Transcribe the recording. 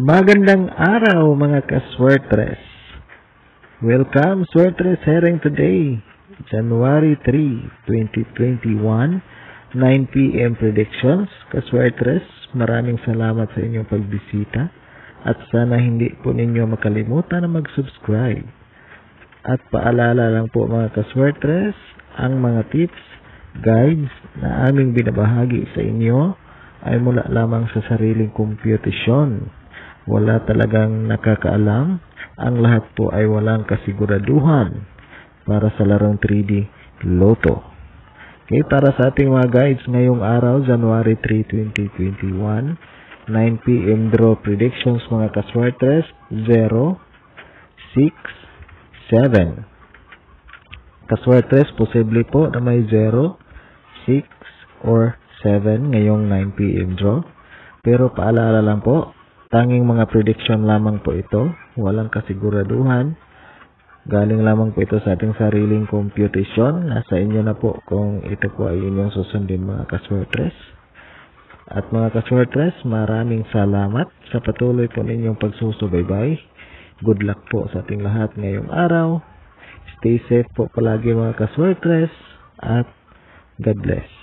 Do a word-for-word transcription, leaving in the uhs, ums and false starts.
Magandang araw mga ka-Swertres. Welcome Swertres Herring today, January three, twenty twenty-one, nine p m predictions. Ka-Swertres, maraming salamat sa inyong pagbisita at sana hindi po ninyo makalimutan na mag-subscribe. At paalala lang po mga ka-Swertres, ang mga tips, guides na aming binabahagi sa inyo ay mula lamang sa sariling kompetisyon. Wala talagang nakakaalam. Ang lahat po ay walang kasiguraduhan para sa larong three D Lotto. Okay, para sa ating mga guides ngayong araw, January three, twenty twenty-one, nine p m draw predictions mga ka-Swertres, zero, six, seven. Ka-Swertres, posible po na may zero, six, or seven ngayong nine p m draw. Pero paalala lang po, tanging mga prediction lamang po ito, walang kasiguraduhan. Galing lamang po ito sa ating sariling computation. Nasa inyo na po kung ito po ay inyong susundin mga ka-Swertres. At mga ka-Swertres, maraming salamat sa patuloy po ninyong pagsusubaybay. Good luck po sa ating lahat ngayong araw. Stay safe po palagi mga ka-Swertres at God bless.